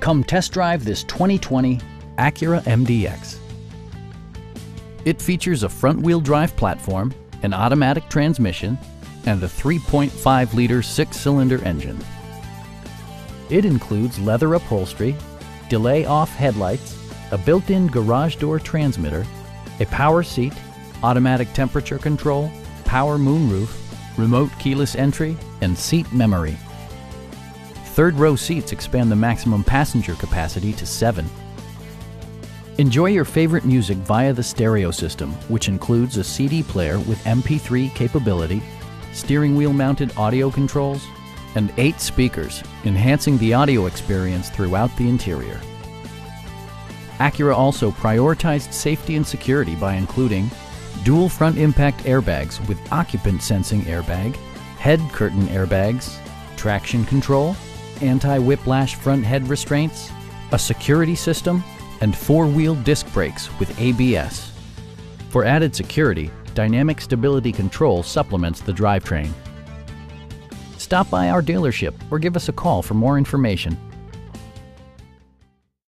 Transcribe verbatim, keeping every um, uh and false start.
Come test drive this twenty twenty Acura M D X. It features a front-wheel drive platform, an automatic transmission, and a three point five liter six-cylinder engine. It includes leather upholstery, delay-off headlights, a built-in garage door transmitter, a power seat, automatic temperature control, power moonroof, remote keyless entry, and seat memory. Third-row seats expand the maximum passenger capacity to seven. Enjoy your favorite music via the stereo system, which includes a C D player with M P three capability, steering wheel-mounted audio controls, and eight speakers, enhancing the audio experience throughout the interior. Acura also prioritized safety and security by including dual front impact airbags with occupant sensing airbag, head curtain airbags, traction control, anti-whiplash front head restraints, a security system, and four-wheel disc brakes with A B S. For added security, dynamic stability control supplements the drivetrain. Stop by our dealership or give us a call for more information.